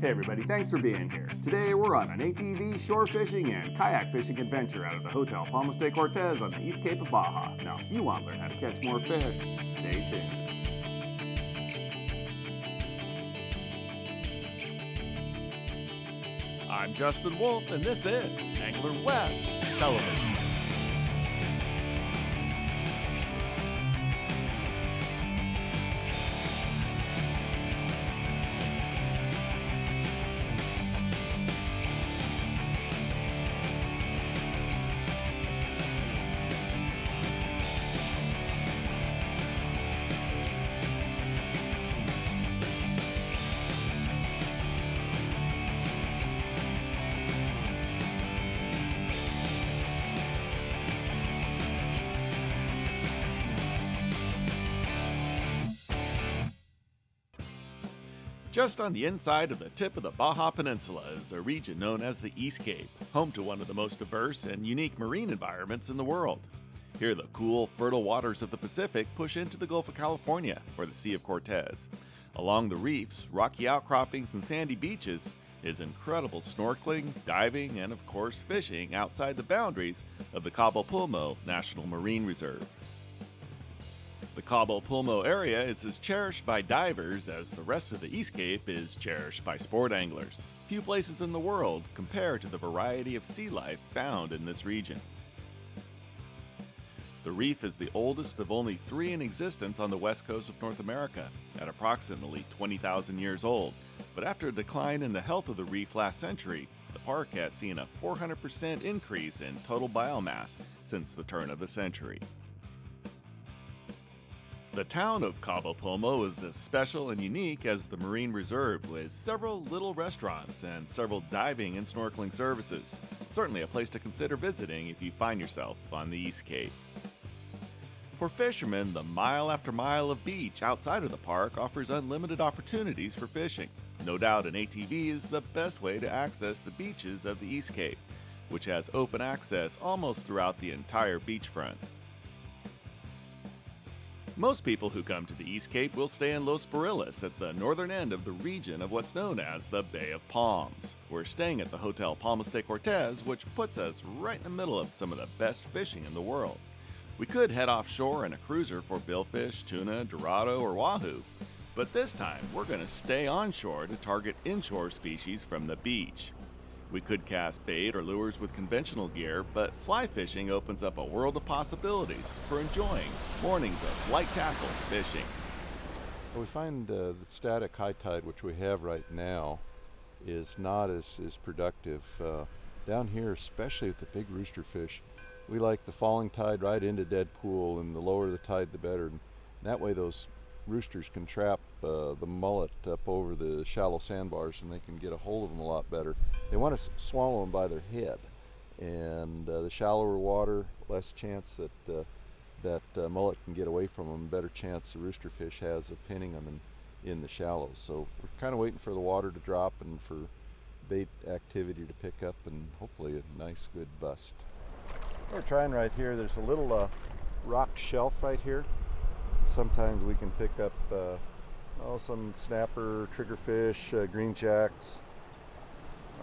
Hey everybody, thanks for being here. Today we're on an ATV shore fishing and kayak fishing adventure out of the Hotel Palmas de Cortez on the East Cape of Baja. Now if you want to learn how to catch more fish, stay tuned. I'm Justin Wolff and this is Angler West Television. Just on the inside of the tip of the Baja Peninsula is a region known as the East Cape, home to one of the most diverse and unique marine environments in the world. Here the cool, fertile waters of the Pacific push into the Gulf of California, or the Sea of Cortez. Along the reefs, rocky outcroppings and sandy beaches is incredible snorkeling, diving, and of course fishing outside the boundaries of the Cabo Pulmo National Marine Reserve. The Cabo Pulmo area is as cherished by divers as the rest of the East Cape is cherished by sport anglers. Few places in the world compare to the variety of sea life found in this region. The reef is the oldest of only three in existence on the west coast of North America, at approximately 20,000 years old. But after a decline in the health of the reef last century, the park has seen a 400% increase in total biomass since the turn of the century. The town of Cabo Pulmo is as special and unique as the Marine Reserve, with several little restaurants and several diving and snorkeling services. Certainly a place to consider visiting if you find yourself on the East Cape. For fishermen, the mile after mile of beach outside of the park offers unlimited opportunities for fishing. No doubt an ATV is the best way to access the beaches of the East Cape, which has open access almost throughout the entire beachfront. Most people who come to the East Cape will stay in Los Barriles at the northern end of the region of what's known as the Bay of Palms. We're staying at the Hotel Palmas de Cortez, which puts us right in the middle of some of the best fishing in the world. We could head offshore in a cruiser for billfish, tuna, dorado, or wahoo, but this time we're going to stay onshore to target inshore species from the beach. We could cast bait or lures with conventional gear, but fly fishing opens up a world of possibilities for enjoying mornings of light tackle fishing. We find the static high tide, which we have right now, is not as productive. Down here, especially with the big rooster fish, we like the falling tide right into dead pool, and the lower the tide, the better. And that way those roosters can trap the mullet up over the shallow sandbars, and they can get a hold of them a lot better. They want to swallow them by their head, and the shallower water, less chance that mullet can get away from them, better chance the roosterfish has of pinning them in the shallows. So we're kind of waiting for the water to drop and for bait activity to pick up, and hopefully a nice good bust. We're trying right here. There's a little rock shelf right here. Sometimes we can pick up some snapper, triggerfish, green jacks.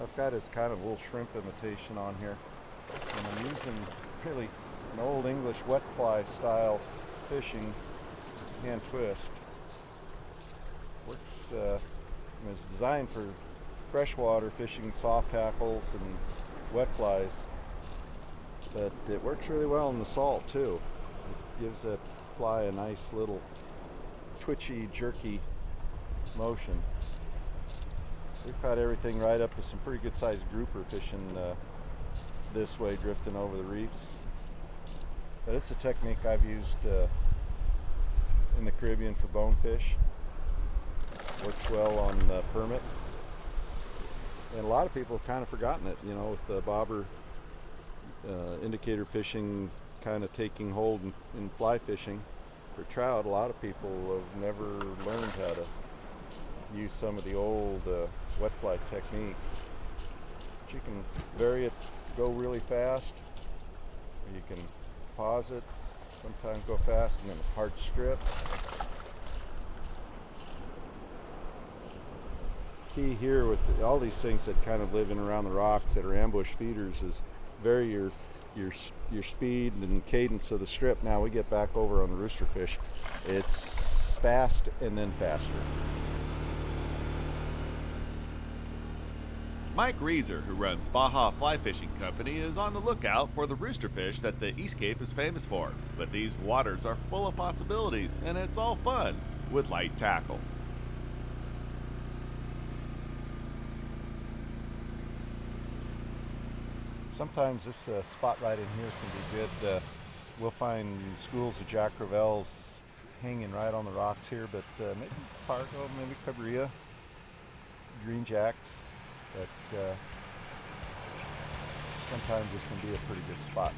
I've got this kind of little shrimp imitation on here, and I'm using really an old English wet fly style fishing hand twist. Works. It's designed for freshwater fishing, soft tackles, and wet flies, but it works really well in the salt too. It gives a fly a nice little twitchy, jerky motion. We've caught everything right up to some pretty good sized grouper fishing this way, drifting over the reefs. But it's a technique I've used in the Caribbean for bonefish. Works well on permit. And a lot of people have kind of forgotten it, you know, with the bobber indicator fishing kind of taking hold in fly fishing for trout. A lot of people have never learned how to use some of the old wet fly techniques. But you can vary it, go really fast, or you can pause it, sometimes go fast and then hard strip. key here with all these things that kind of live in around the rocks that are ambush feeders is vary your speed and cadence of the strip. Now we get back over on the roosterfish. It's fast and then faster. Mike Rieser, who runs Baja Fly Fishing Company, is on the lookout for the roosterfish that the East Cape is famous for. But these waters are full of possibilities, and it's all fun with light tackle. Sometimes this spot right in here can be good. We'll find schools of Jack Revels hanging right on the rocks here, but maybe Pargo, maybe Cabrilla, Green Jacks. But sometimes this can be a pretty good spot.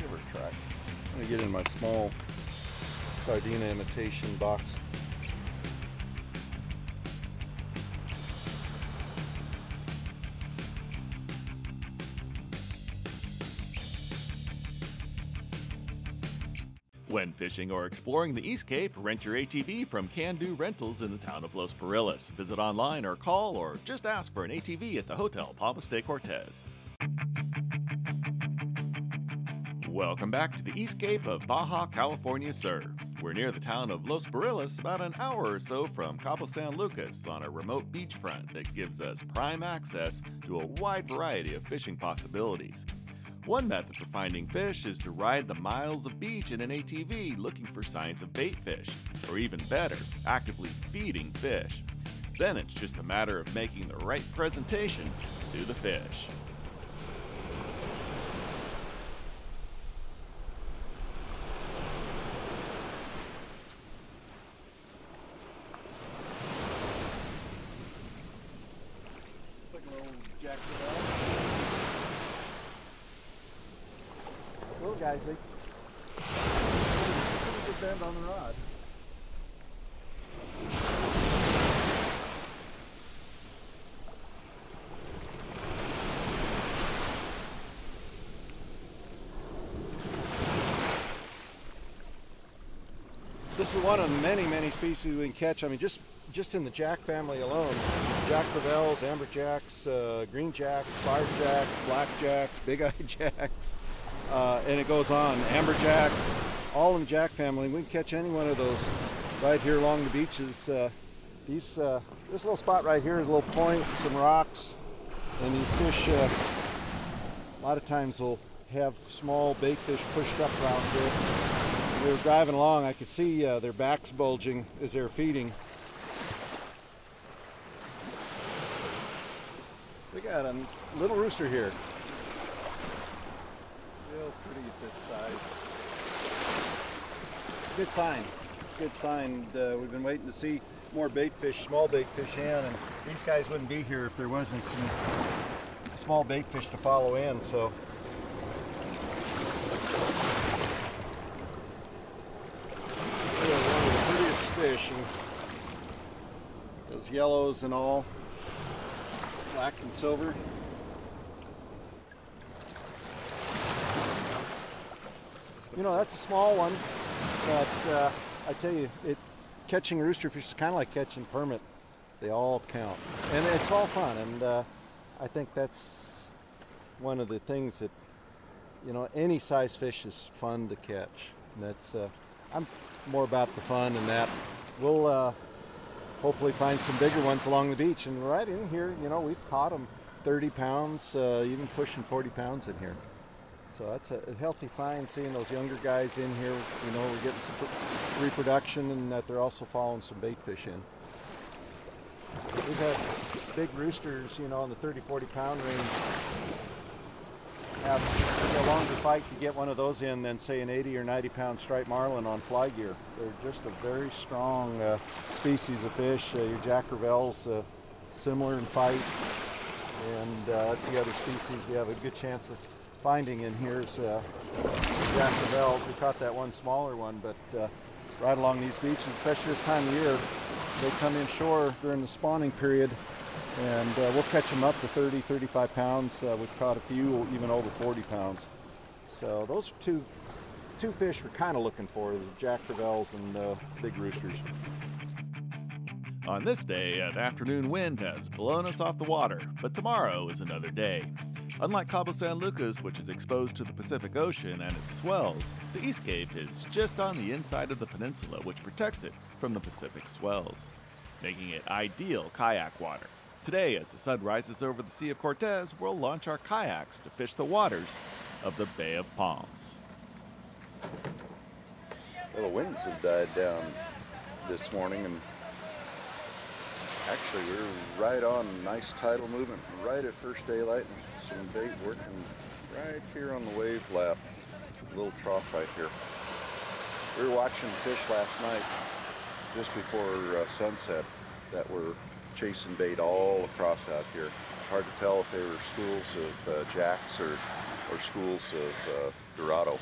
Give it a try. I'm going to get in my small Sardina imitation box. When fishing or exploring the East Cape, rent your ATV from Can Do Rentals in the town of Los Barriles. Visit online or call or just ask for an ATV at the Hotel Palmas de Cortez. Welcome back to the East Cape of Baja California Sur. We're near the town of Los Barriles, about an hour or so from Cabo San Lucas, on a remote beachfront that gives us prime access to a wide variety of fishing possibilities. One method for finding fish is to ride the miles of beach in an ATV looking for signs of bait fish, or even better, actively feeding fish. Then it's just a matter of making the right presentation to the fish. Guys, they pretty good bend on the rod. This is one of many, many species we can catch. I mean, just in the jack family alone, Jack Revels, amber jacks, green jacks, fire jacks, black jacks, big-eyed jacks. And it goes on, amberjacks, all in the jack family. We can catch any one of those right here along the beaches. This little spot right here is a little point, some rocks, and these fish a lot of times will have small bait fish pushed up around here. As we were driving along, I could see their backs bulging as they were feeding. We got a little rooster here. Pretty at this size. It's a good sign. It's a good sign. We've been waiting to see more bait fish, small bait fish in, and these guys wouldn't be here if there wasn't some small bait fish to follow in. So they're one of the prettiest fish, and those yellows and all, black and silver. You know, that's a small one, but I tell you, catching roosterfish is kind of like catching permit. They all count, and it's all fun, and I think that's one of the things that, you know, any size fish is fun to catch. And that's, I'm more about the fun and that. We'll hopefully find some bigger ones along the beach, and right in here, you know, we've caught them 30 pounds, even pushing 40 pounds in here. So that's a healthy sign, seeing those younger guys in here. You know, we're getting some reproduction, and that they're also following some bait fish in. We've had big roosters, you know, in the 30, 40 pound range. Have a longer fight to get one of those in than, say, an 80 or 90 pound striped marlin on fly gear. They're just a very strong species of fish. Your Jack Revels, similar in fight. And that's the other species we have a good chance of finding in here is Jack Revels. We caught that one smaller one, but right along these beaches, especially this time of year, they come inshore during the spawning period, and we'll catch them up to 30, 35 pounds. We've caught a few even over 40 pounds. So those are two fish we're kind of looking for, the Jack Revels and big roosters. On this day, an afternoon wind has blown us off the water, but tomorrow is another day. Unlike Cabo San Lucas, which is exposed to the Pacific Ocean and its swells, the East Cape is just on the inside of the peninsula, which protects it from the Pacific swells, making it ideal kayak water. Today, as the sun rises over the Sea of Cortez, we'll launch our kayaks to fish the waters of the Bay of Palms. Well, the winds have died down this morning, and actually, we're right on nice tidal movement, right at first daylight, and some bait working right here on the wave lap. A little trough right here. We were watching fish last night, just before sunset, that were chasing bait all across out here. It's hard to tell if they were schools of jacks or schools of dorado.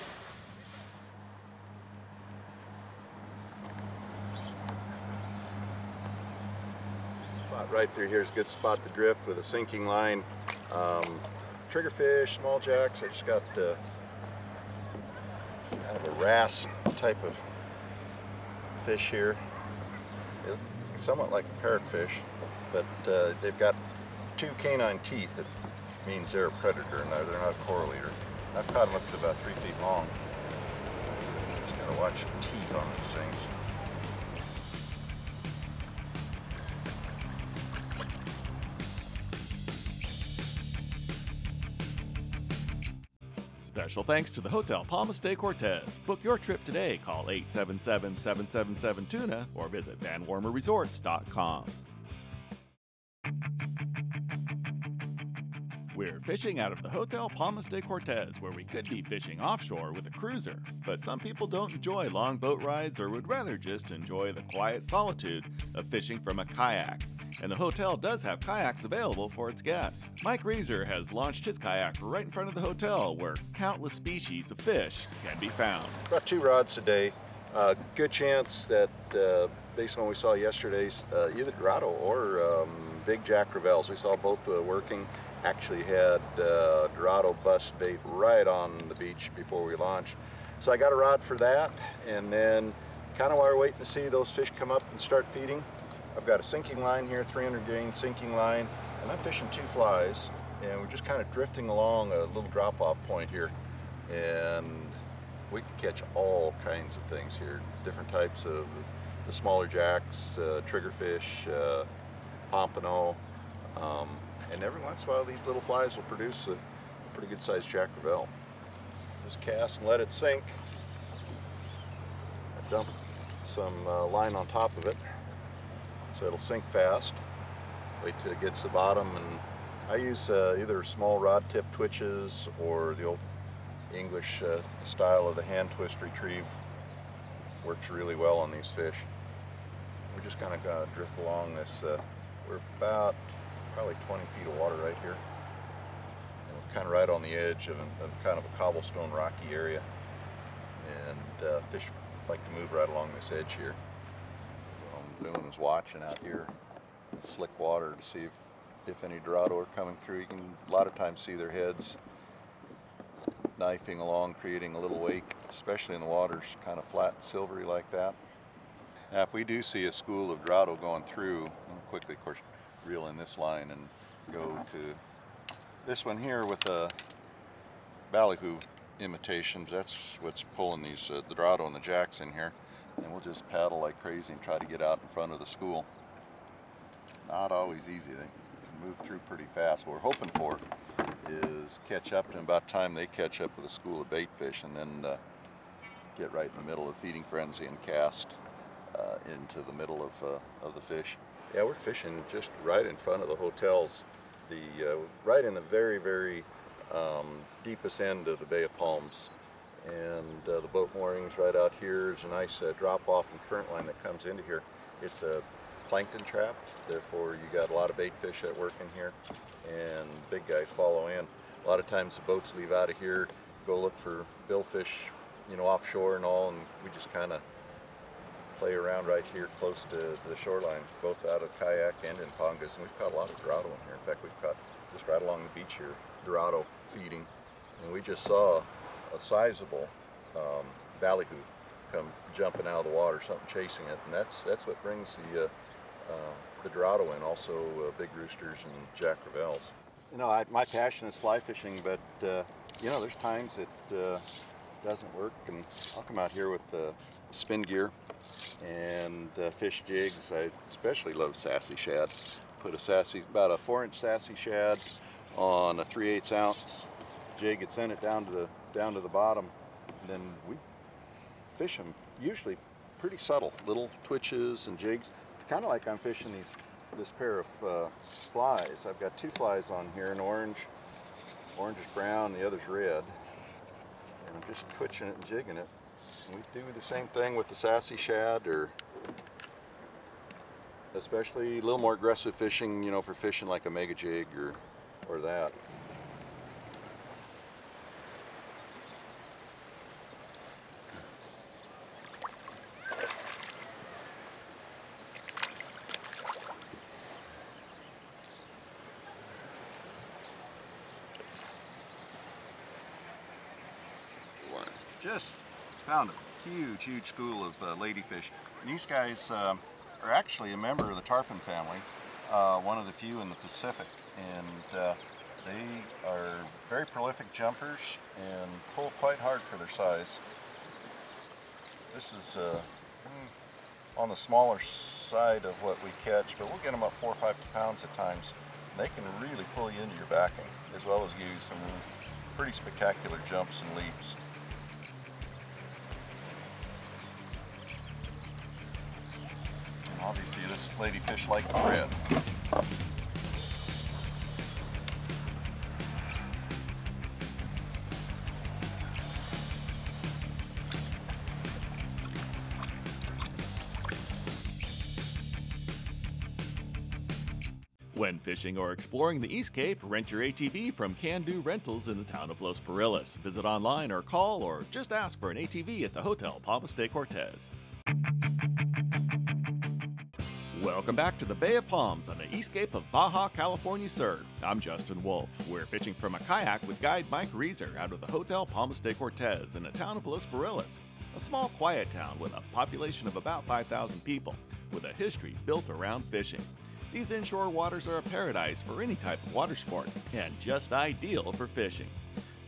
Right through here is a good spot to drift with a sinking line. Triggerfish, small jacks. I just got kind of a wrasse type of fish here. It's somewhat like a parrotfish, but they've got two canine teeth. That means they're a predator and they're not a coral eater. I've caught them up to about 3 feet long. Just gotta watch the teeth on these things. Special thanks to the Hotel Palmas de Cortez. Book your trip today. Call 877-777-TUNA or visit vanwormerresorts.com. We're fishing out of the Hotel Palmas de Cortez, where we could be fishing offshore with a cruiser, but some people don't enjoy long boat rides or would rather just enjoy the quiet solitude of fishing from a kayak. And the hotel does have kayaks available for its guests. Mike Rieser has launched his kayak right in front of the hotel, where countless species of fish can be found. Brought 2 rods today. Good chance that, based on what we saw yesterday's, either dorado or big jack revels. We saw both working. Actually had dorado bust bait right on the beach before we launched. So I got a rod for that, and then kind of while we're waiting to see those fish come up and start feeding, I've got a sinking line here, 300 grain sinking line, and I'm fishing 2 flies, and we're just kind of drifting along a little drop-off point here, and we can catch all kinds of things here, different types of the smaller jacks, triggerfish, pompano, and every once in a while these little flies will produce a pretty good-sized jack revel. Just cast and let it sink. I dump some line on top of it, so it'll sink fast. Wait till it gets to the bottom, and I use either small rod tip twitches or the old English style of the hand twist retrieve. Works really well on these fish. We're just kind of gonna drift along this. We're about probably 20 feet of water right here, and we're kind of right on the edge of kind of a cobblestone rocky area, and fish like to move right along this edge here. Boone is watching out here in slick water to see if any dorado are coming through. You can a lot of times see their heads knifing along, creating a little wake, especially in the waters kind of flat, silvery like that. Now if we do see a school of dorado going through, I'll quickly of course reel in this line and go to this one here with a ballyhoo imitation. That's what's pulling these the dorado and the jacks in here. And we'll just paddle like crazy and try to get out in front of the school. Not always easy. They can move through pretty fast. What we're hoping for is catch up, and about time they catch up with a school of bait fish, and then get right in the middle of the feeding frenzy and cast into the middle of the fish. Yeah, we're fishing just right in front of the hotels, right in the very, very deepest end of the Bay of Palms. And the boat moorings right out here is a nice drop-off and current line that comes into here. It's a plankton trap, therefore you got a lot of bait fish that work in here, and big guys follow in. A lot of times the boats leave out of here, go look for billfish, you know, offshore and all, and we just kind of play around right here close to the shoreline, both out of kayak and in pongas, and we've caught a lot of dorado in here. In fact, we've caught just right along the beach here, dorado feeding, and we just saw a sizable ballyhoo come jumping out of the water, something chasing it, and that's what brings the the Dorado, and also big roosters and jack revels. You know, my passion is fly fishing, but you know, there's times it doesn't work, and I'll come out here with the spin gear and fish jigs. I especially love sassy shad. Put about a 4-inch sassy shad on a 3/8 ounce jig and send it down to the bottom, and then we fish them usually pretty subtle, little twitches and jigs, kind of like I'm fishing this pair of flies. I've got two flies on here, an orange is brown, the other's red, and I'm just twitching it and jigging it. And we do the same thing with the sassy shad, or especially a little more aggressive fishing, you know, for fishing like a mega jig or that. Just found a huge school of ladyfish. And these guys are actually a member of the tarpon family, one of the few in the Pacific, and they are very prolific jumpers and pull quite hard for their size. This is on the smaller side of what we catch, but we'll get them up 4 or 5 pounds at times. And they can really pull you into your backing, as well as give you some pretty spectacular jumps and leaps. Obviously, this ladyfish like the red. When fishing or exploring the East Cape, rent your ATV from Can Do Rentals in the town of Los Barriles. Visit online or call, or just ask for an ATV at the Hotel Palmas de Cortez. Welcome back to the Bay of Palms on the East Cape of Baja, California, sir. I'm Justin Wolff. We're fishing from a kayak with guide Mike Rieser out of the Hotel Palmas de Cortez in the town of Los Barriles, a small, quiet town with a population of about 5,000 people, with a history built around fishing. These inshore waters are a paradise for any type of water sport, and just ideal for fishing.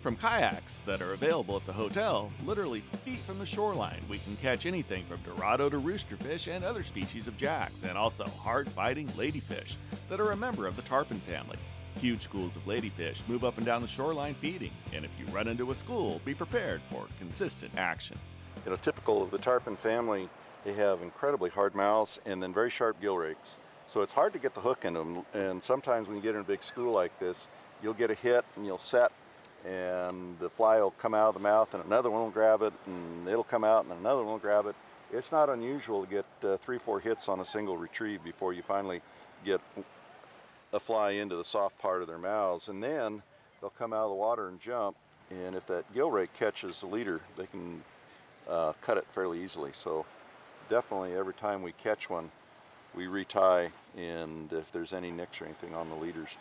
From kayaks that are available at the hotel, literally feet from the shoreline, we can catch anything from Dorado to roosterfish and other species of jacks, and also hard-biting ladyfish that are a member of the tarpon family. Huge schools of ladyfish move up and down the shoreline feeding, and if you run into a school, be prepared for consistent action. You know, typical of the tarpon family, they have incredibly hard mouths and then very sharp gill rakes. So it's hard to get the hook in them, and sometimes when you get in a big school like this, you'll get a hit and you'll set, and the fly will come out of the mouth and another one will grab it, and it'll come out and another one will grab it. It's not unusual to get 3 or 4 hits on a single retrieve before you finally get a fly into the soft part of their mouths, and then they'll come out of the water and jump, and if that gill rake catches the leader, they can cut it fairly easily. So definitely every time we catch one, we retie, and if there's any nicks or anything on the leaders.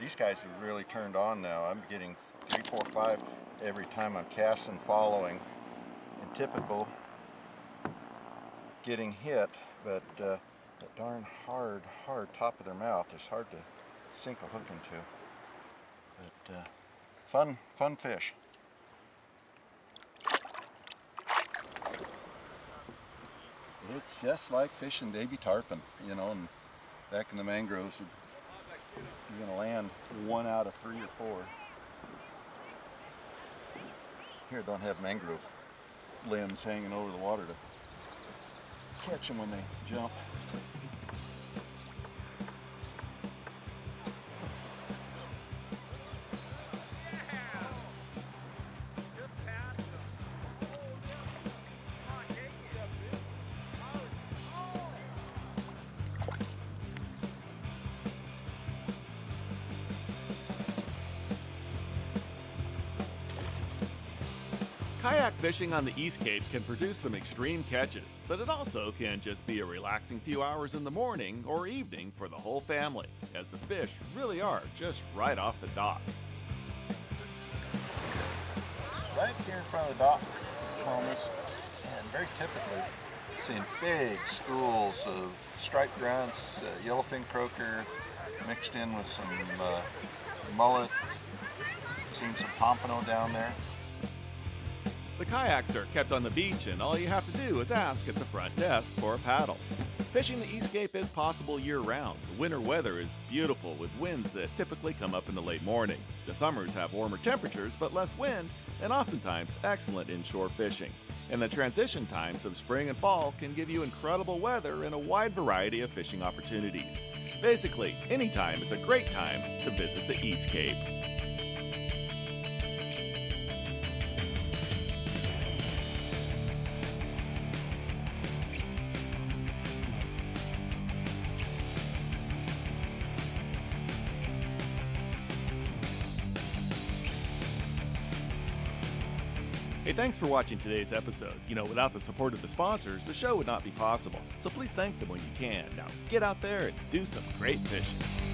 These guys have really turned on now. I'm getting 3, 4, 5 every time I'm casting, following, typical getting hit, but that darn hard top of their mouth is hard to sink a hook into. But fun fish. It's just like fishing baby tarpon, you know, and back in the mangroves, you're gonna land one out of three or four. Here, don't have mangrove limbs hanging over the water to catch them when they jump. Kayak fishing on the East Cape can produce some extreme catches, but it also can just be a relaxing few hours in the morning or evening for the whole family, as the fish really are just right off the dock. Right here in front of the dock, Palmas, and very typically seeing big schools of striped grunts, yellowfin croaker, mixed in with some mullet, seen some pompano down there. The kayaks are kept on the beach, and all you have to do is ask at the front desk for a paddle. Fishing the East Cape is possible year-round. The winter weather is beautiful with winds that typically come up in the late morning. The summers have warmer temperatures but less wind, and oftentimes excellent inshore fishing. And the transition times of spring and fall can give you incredible weather and a wide variety of fishing opportunities. Basically, any time is a great time to visit the East Cape. Hey, thanks for watching today's episode. You know, without the support of the sponsors, the show would not be possible. So please thank them when you can. Now, get out there and do some great fishing.